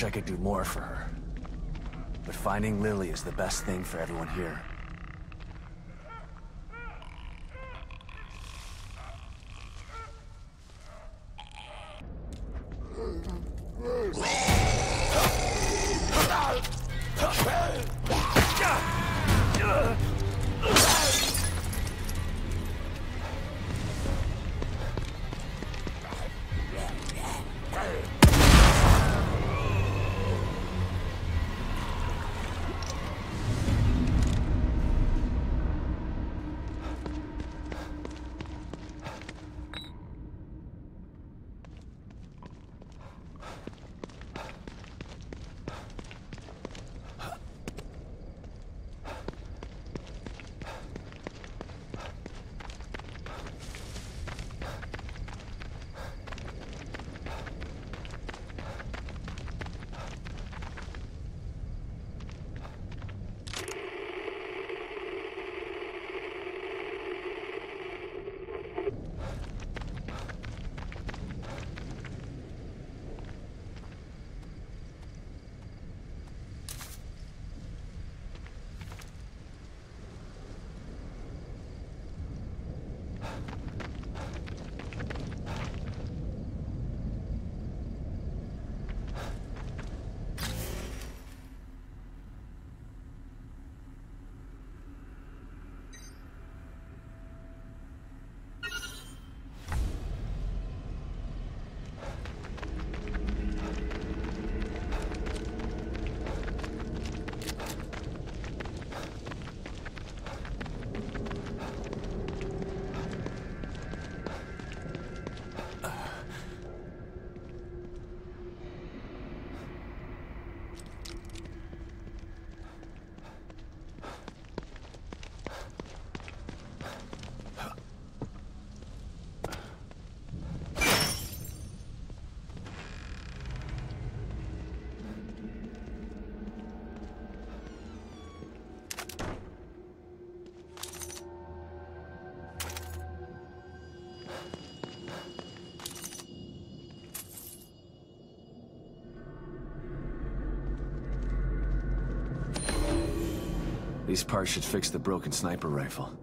wish I could do more for her. But finding Lily is the best thing for everyone here. These parts should fix the broken sniper rifle.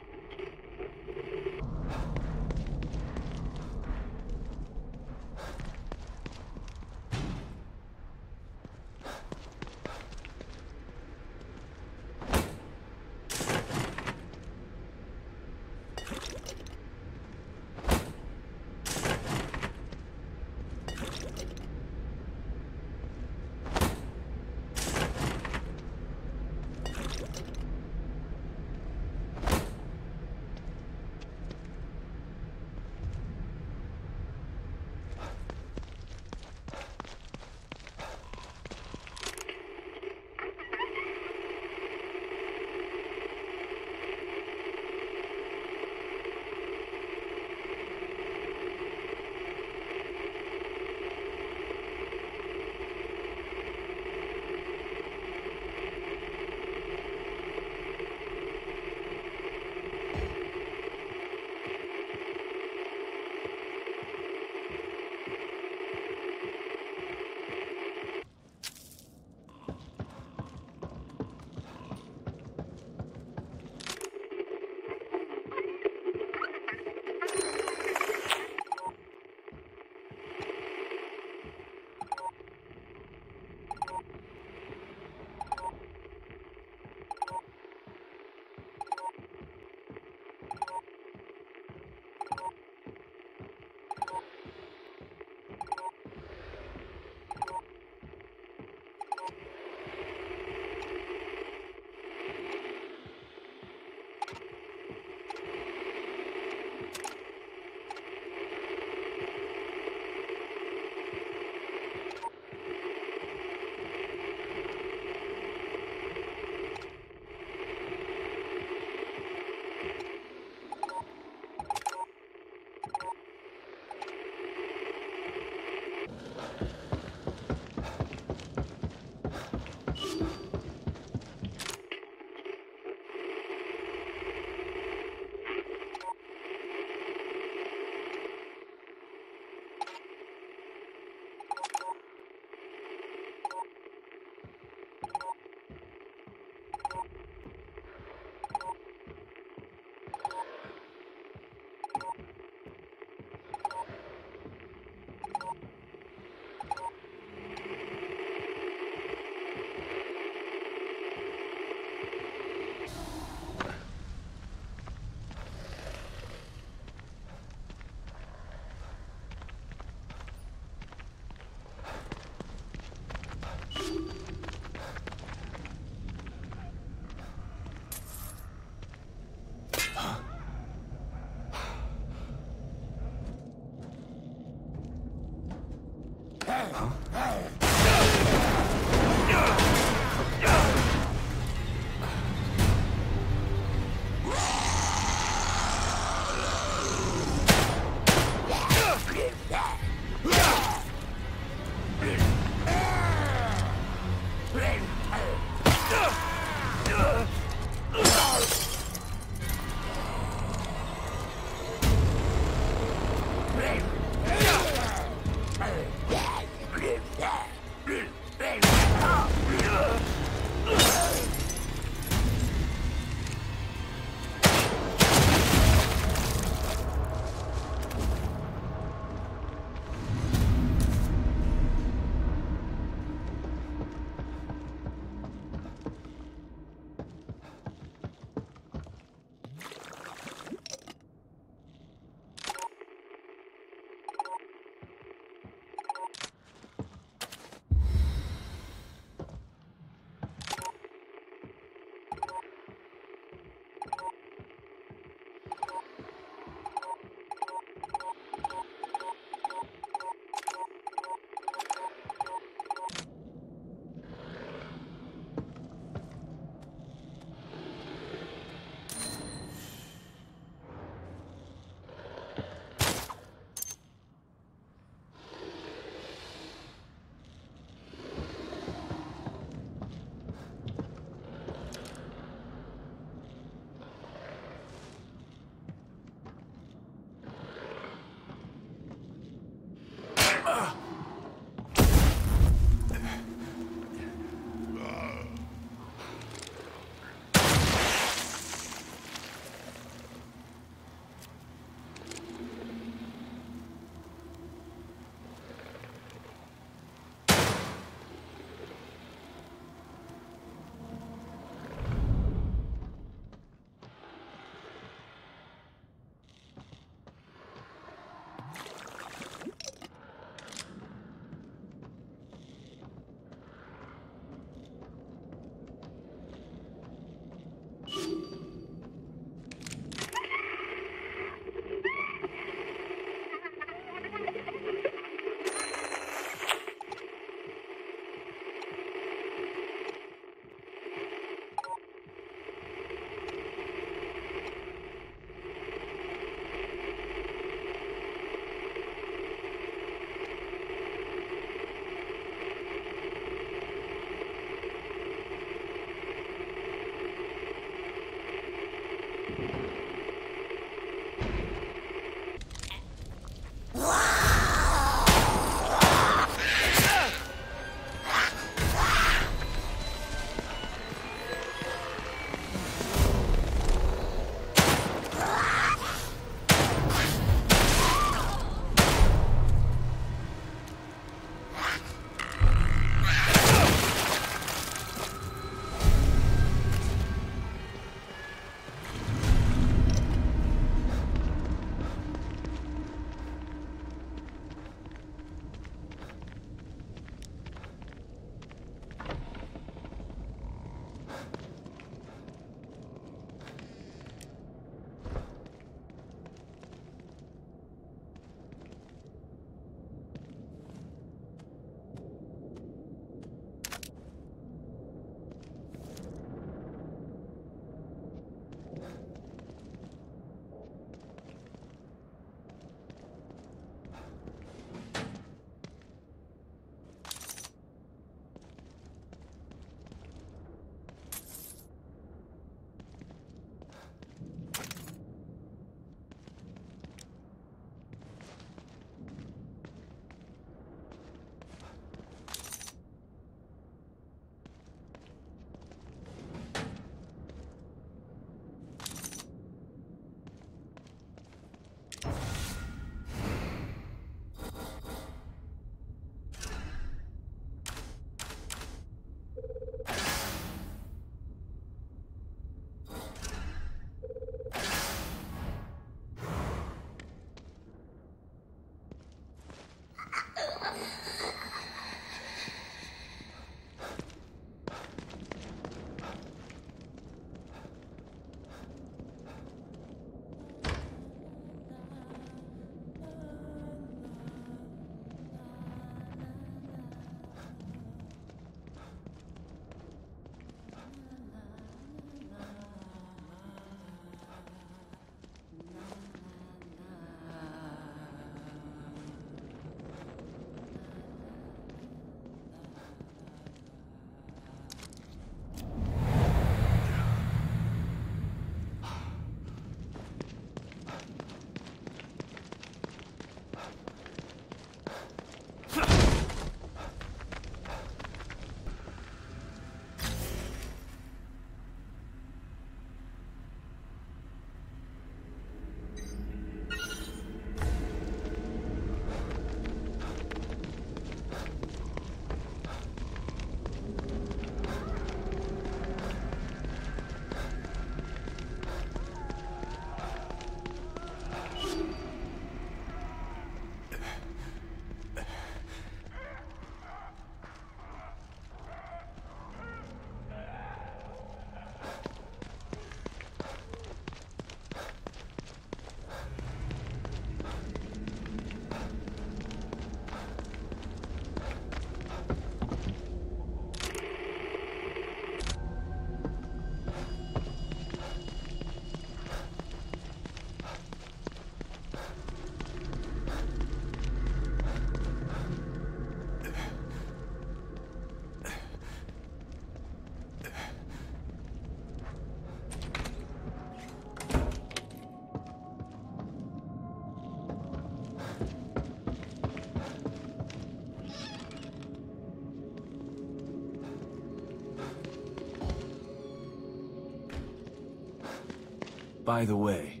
By the way,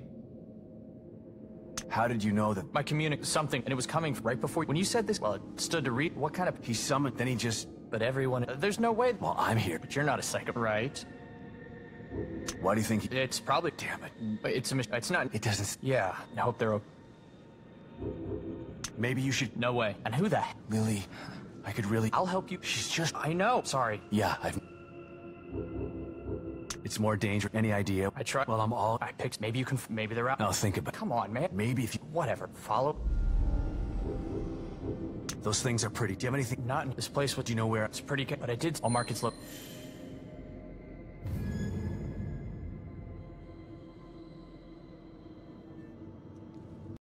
how did you know that? My communic something, and it was coming right before. When you said this, well, it stood to read. What kind of? He summoned, then he just. But everyone, there's no way. Well, I'm here, but you're not a psycho, right? Why do you think? It's probably. Damn it! It's a. It's not. It doesn't. Yeah. I hope they're. Maybe you should. No way. And who the heck? Lily, I could really. I'll help you. She's just. I know. Sorry. Yeah, I've. It's more dangerous. Any idea? I try. Well, I'm all. I picked. Maybe you can. Maybe they're out. I'll think about. Come on, man. Maybe if you. Whatever. Follow. Those things are pretty. Do you have anything? Not in this place. What do you know where? It's pretty. But I did. All markets look.